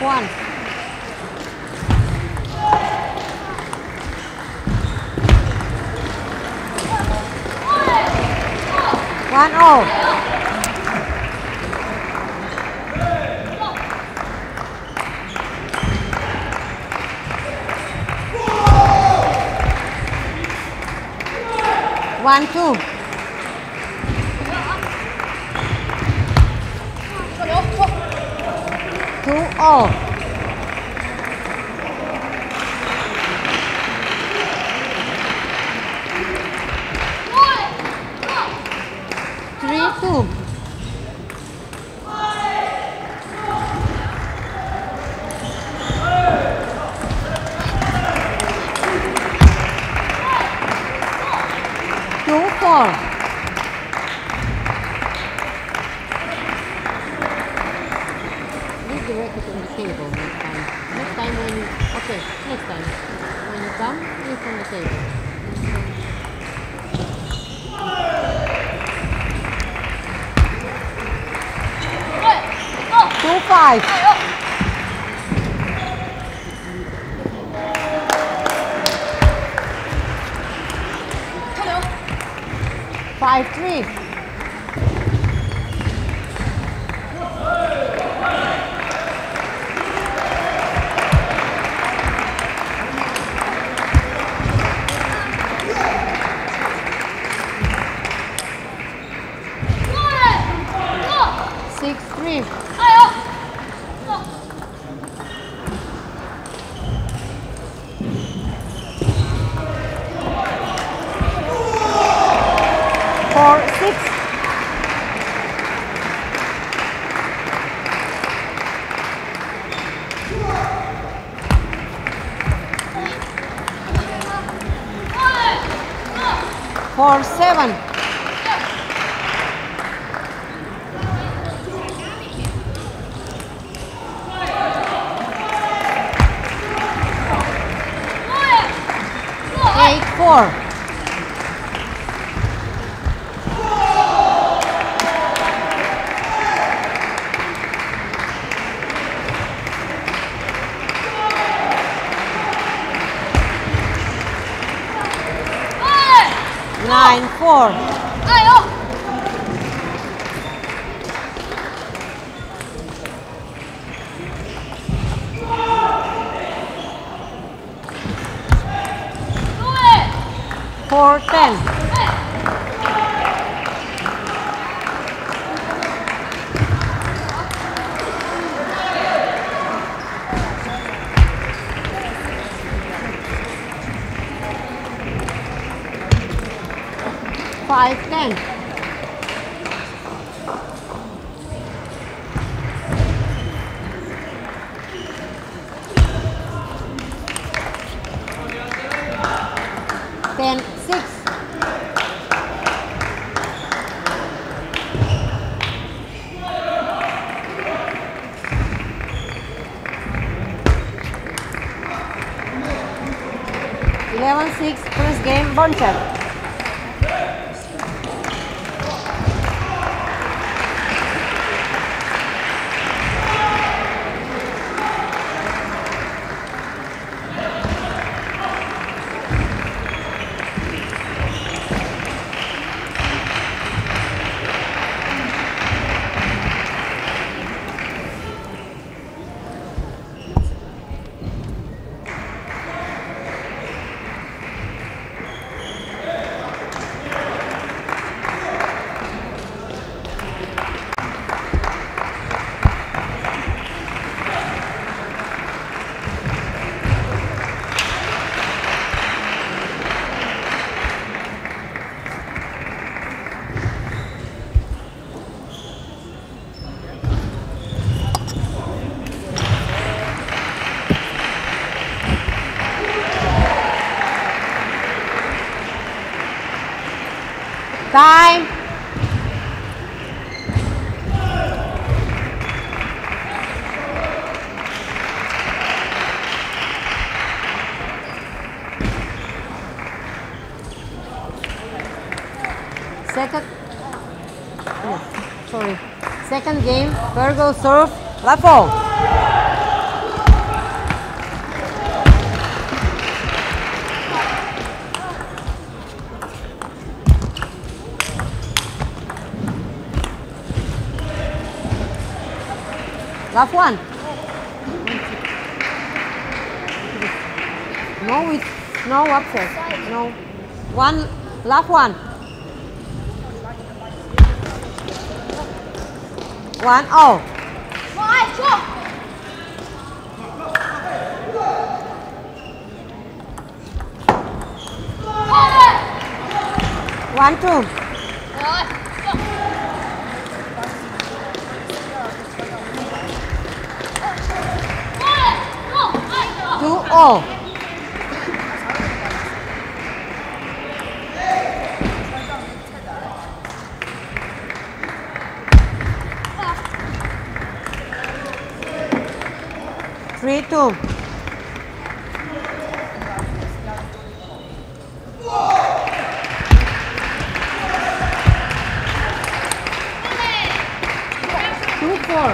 One. One all. One, two. Two, all. Three, two. Bonchev. Time. Second game, Fegerl serve, left ball. Last one. No, it's no upset. No. One, last one. One, oh. One, two. Two, oh. Three, two. Two, four. Two, four.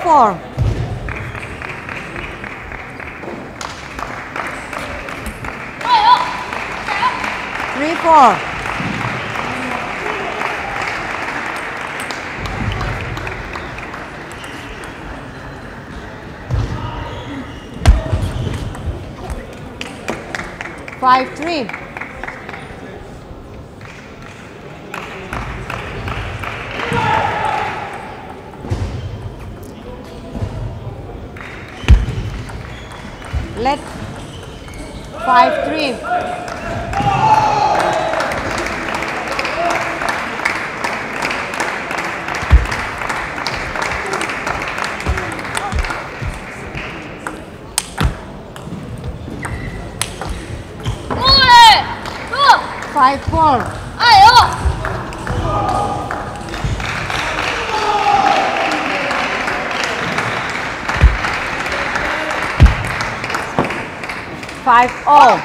Four. Five, three. Let 5-3. Five, four. Ayo! Five, oh.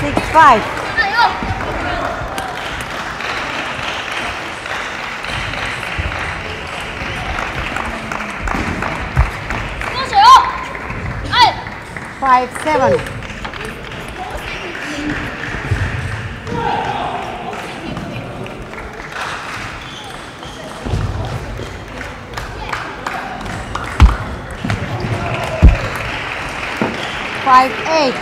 Six, five. Five, seven. Ooh. Five, eight.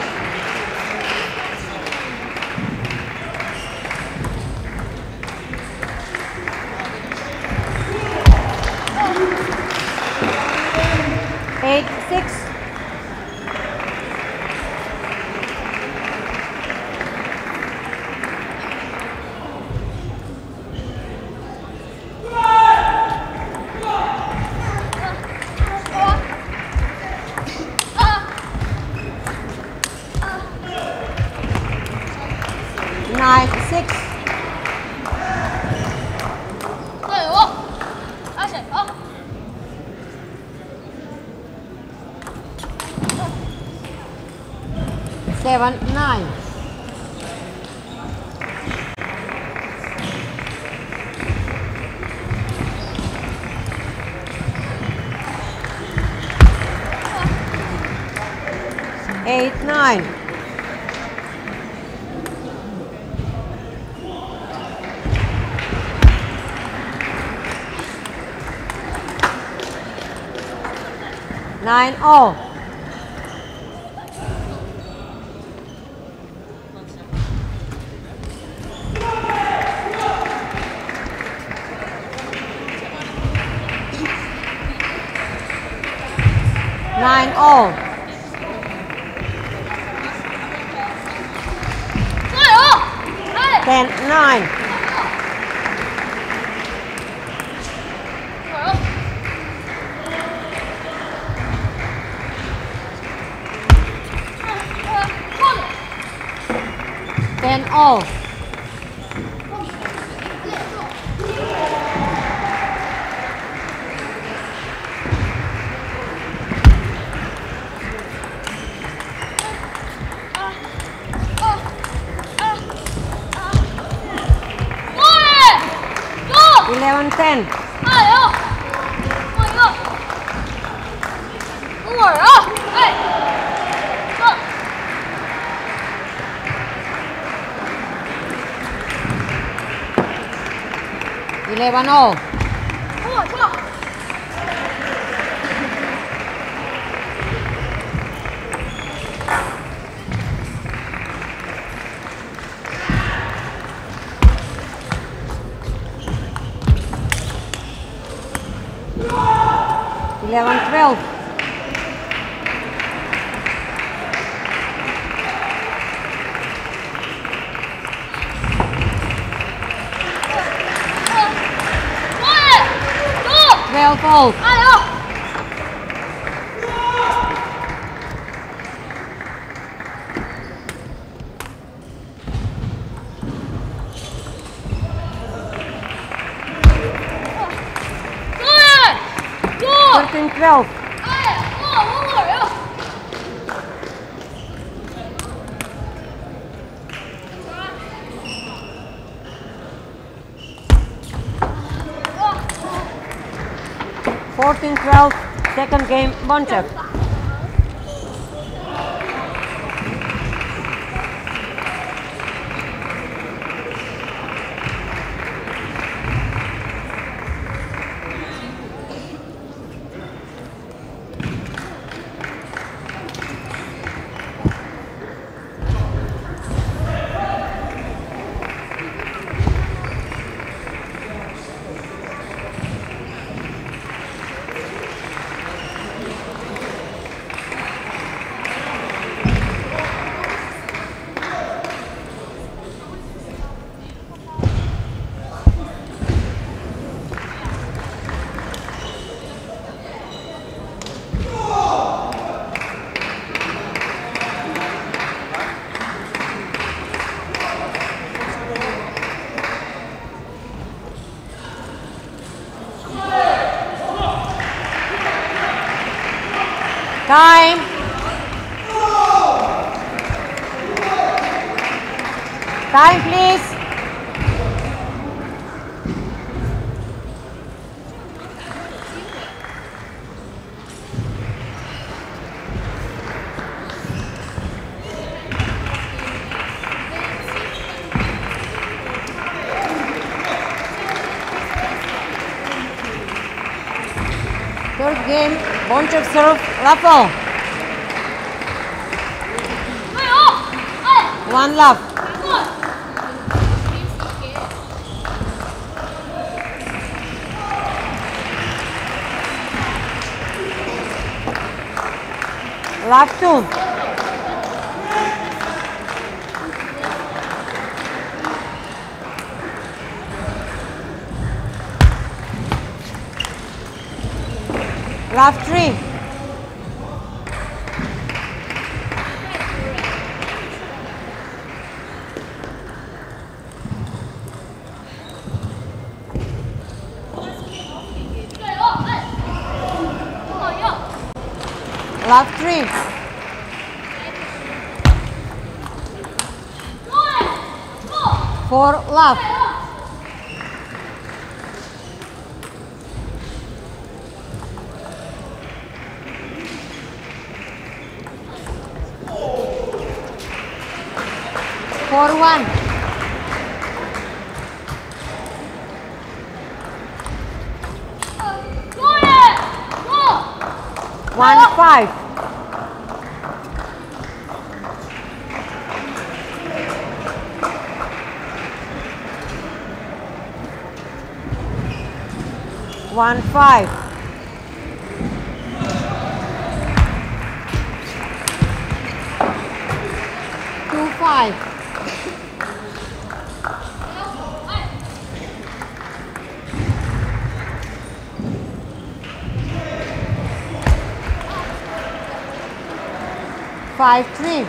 Eight, six. Seven, nine. Eight, nine. Nine, oh. Nine all. Ten, nine. Ten all. 11:10. Hey. 11:0. Second game, Bonchev. Time. Time, please. Third game, Bonchev serve. Raffle. One love. Love two. Love three. Love three. Four love. Four one. One five. One five. Two five. Five three.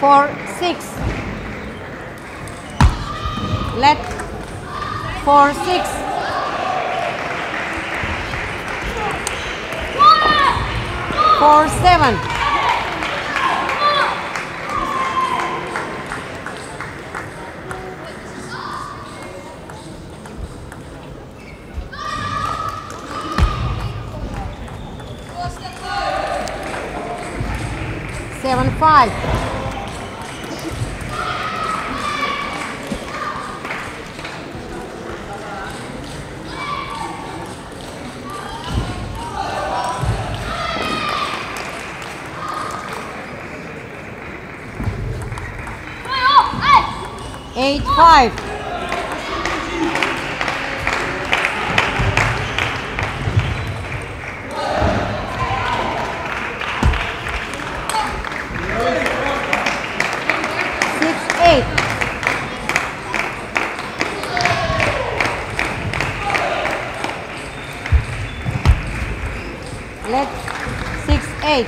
4, 6. Let 4, 6. Four, 7. 7, 5. 8, 5. 6, 8. 6, 8.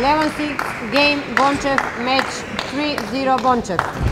11-6 game Bonchev match 3-0 Bonchev.